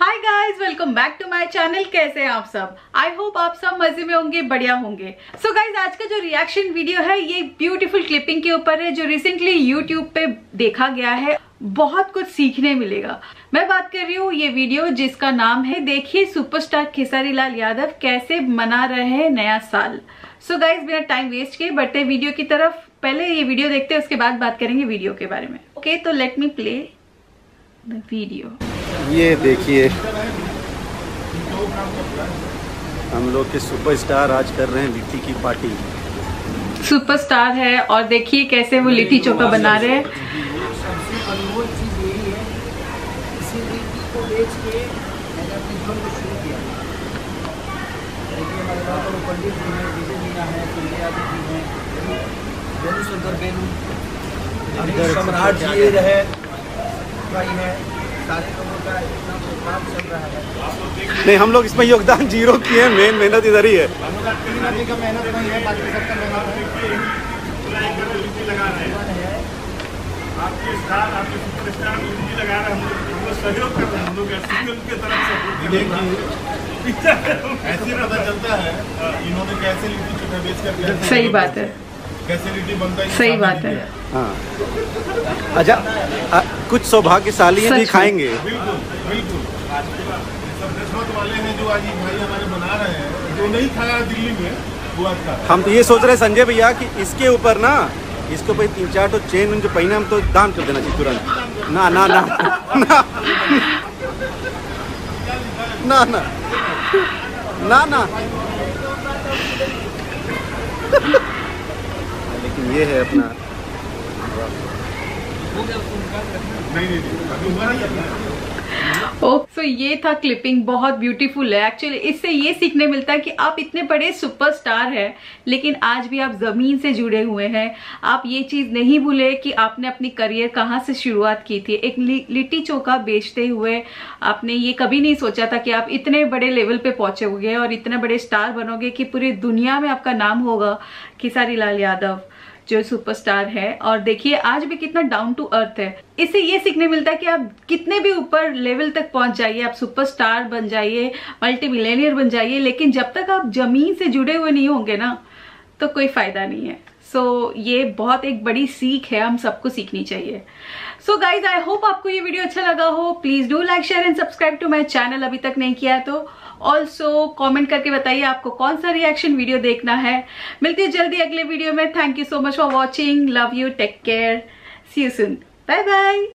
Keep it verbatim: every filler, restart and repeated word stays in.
Hi guys, welcome back to my channel. कैसे हैं आप सब? आई होप आप सब मजे में होंगे, बढ़िया होंगे। सो so गाइस, आज का जो रिएक्शन वीडियो है ये ब्यूटीफुल क्लिपिंग के ऊपर है जो रिसेंटली यूट्यूब पे देखा गया है। बहुत कुछ सीखने मिलेगा। मैं बात कर रही हूँ ये वीडियो जिसका नाम है देखिए सुपरस्टार खेसारी लाल यादव कैसे मना रहे हैं नया साल। सो so गाइज, बिना टाइम वेस्ट किए बढ़ते वीडियो की तरफ। पहले ये वीडियो देखते हैं, उसके बाद बात करेंगे वीडियो के बारे में। ओके okay, तो let me play the video. ये देखिए हम लोग के सुपरस्टार आज कर रहे हैं लिट्टी की पार्टी। सुपरस्टार है और देखिए कैसे वो लिट्टी चोखा बना रहे हैं। है नहीं, हम लोग इसमें योगदान जीरो किए हैं, मेन मेहनत इधर ही है। ऐसे पता चलता है इन्होंने कैसे लिट्टी चोखा बेच कर, सही बात है, कैसे लिट्टी बनता है, सही बात है। हाँ, अच्छा, कुछ सौभाग्यशाली भी खाएंगे। बिल्कुल बिल्कुल, सब रिश्वत वाले हैं जो आज भाई हमारे बना रहे हैं, जो नहीं खाया दिल्ली में वो आज खाया। हम तो ये सोच रहे हैं संजय भैया कि इसके ऊपर ना इसको भाई तीन चार तो चेन जो पहना हम तो दाम कर देना चाहिए तुरंत। ना ना ना ना ना ना ना ना लेकिन ये है अपना ओह, सो ये था क्लिपिंग। बहुत ब्यूटीफुल है। एक्चुअली इससे ये सीखने मिलता है कि आप इतने बड़े सुपरस्टार हैं लेकिन आज भी आप जमीन से जुड़े हुए हैं। आप ये चीज नहीं भूले कि आपने अपनी करियर कहाँ से शुरुआत की थी। एक लिट्टी चोखा बेचते हुए आपने ये कभी नहीं सोचा था कि आप इतने बड़े लेवल पे पहुंचोगे और इतने बड़े स्टार बनोगे कि पूरी दुनिया में आपका नाम होगा। खेसारी लाल यादव जो सुपरस्टार है और देखिए आज भी कितना डाउन टू अर्थ है। इससे ये सीखने मिलता है कि आप कितने भी ऊपर लेवल तक पहुंच जाइए, आप सुपरस्टार बन जाइए, मल्टी मिलियनियर बन जाइए, लेकिन जब तक आप जमीन से जुड़े हुए नहीं होंगे ना तो कोई फायदा नहीं है। सो so, ये बहुत एक बड़ी सीख है, हम सबको सीखनी चाहिए। सो गाइज, आई होप आपको ये वीडियो अच्छा लगा हो। Please do like share and subscribe to my channel अभी तक नहीं किया तो। ऑल्सो कॉमेंट करके बताइए आपको कौन सा रिएक्शन वीडियो देखना है। मिलती है जल्दी अगले वीडियो में। Thank you so much for watching. Love you, take care, see you soon, bye bye.